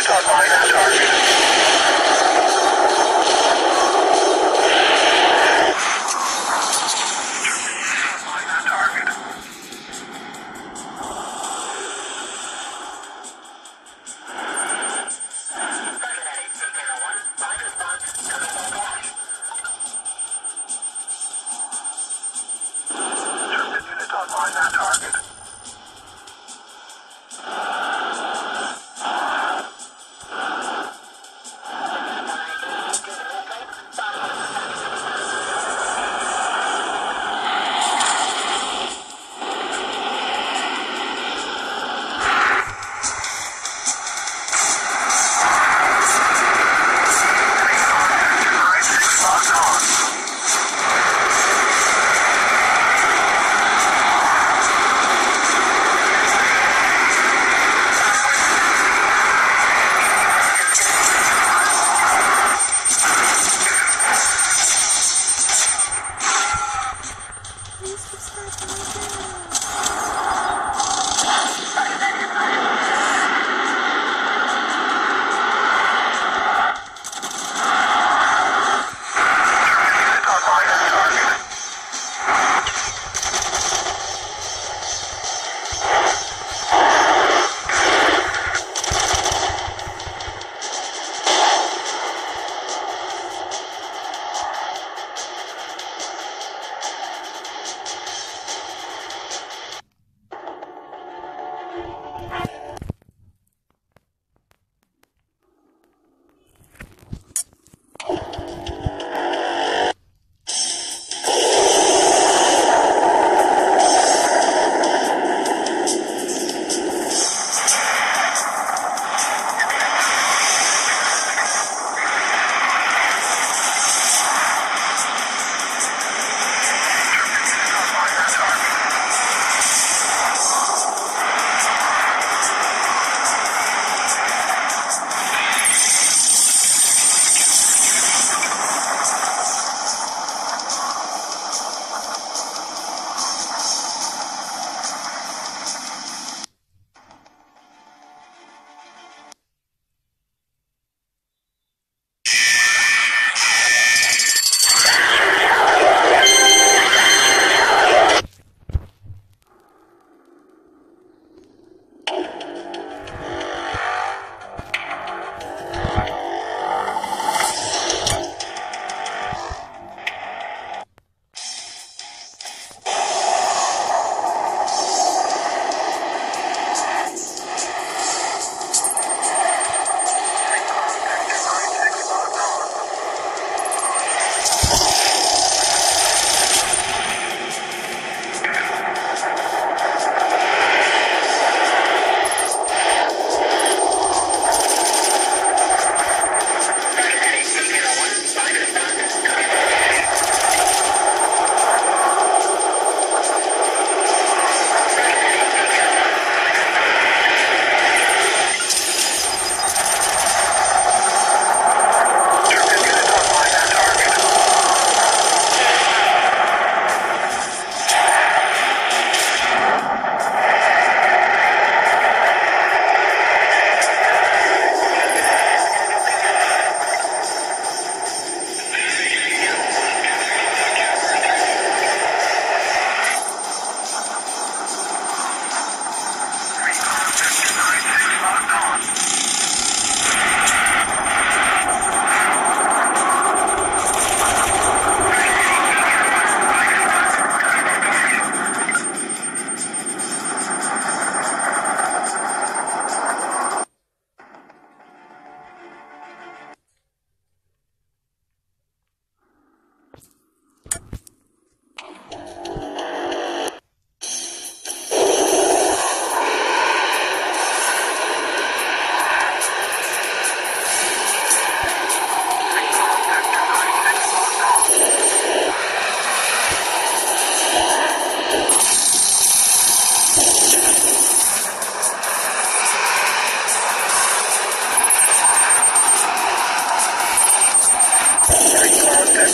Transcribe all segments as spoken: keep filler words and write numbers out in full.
It's not mine, I'm target. Target. Target. Target.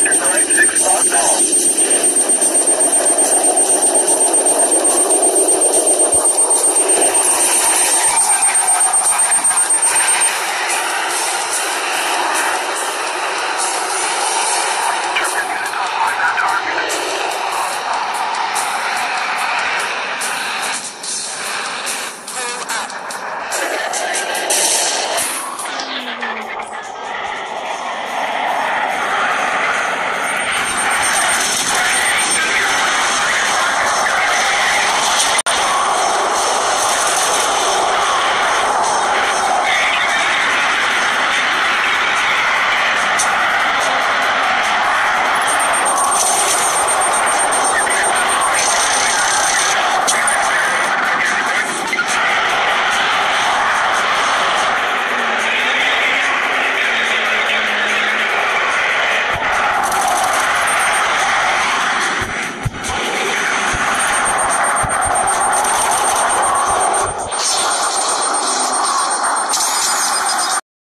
Nine six five nine.